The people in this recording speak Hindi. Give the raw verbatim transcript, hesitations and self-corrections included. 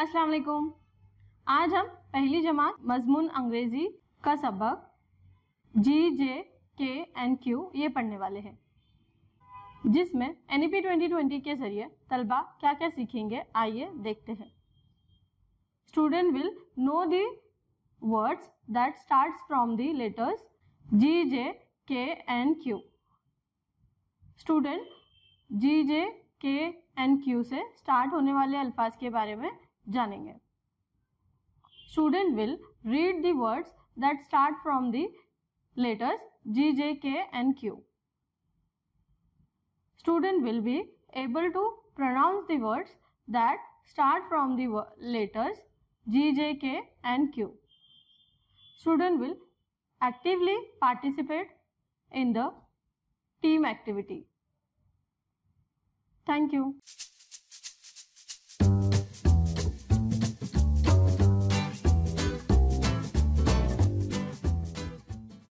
अस्सलाम वालेकुम। आज हम पहली जमात मजमून अंग्रेज़ी का सबक जी जे के एन क्यू ये पढ़ने वाले हैं, जिसमें N E P twenty twenty के जरिए तलबा क्या क्या सीखेंगे, आइए देखते हैं। Student will know the words that starts from the letters G J K N Q. Student G J K N Q से स्टार्ट होने वाले अल्फाज के बारे में जानेंगे। Student will read the words that start from the letters G J K N Q. Student will be able to pronounce the words that start from the letters G, J, K and Q. Student will actively participate in the team activity. Thank you.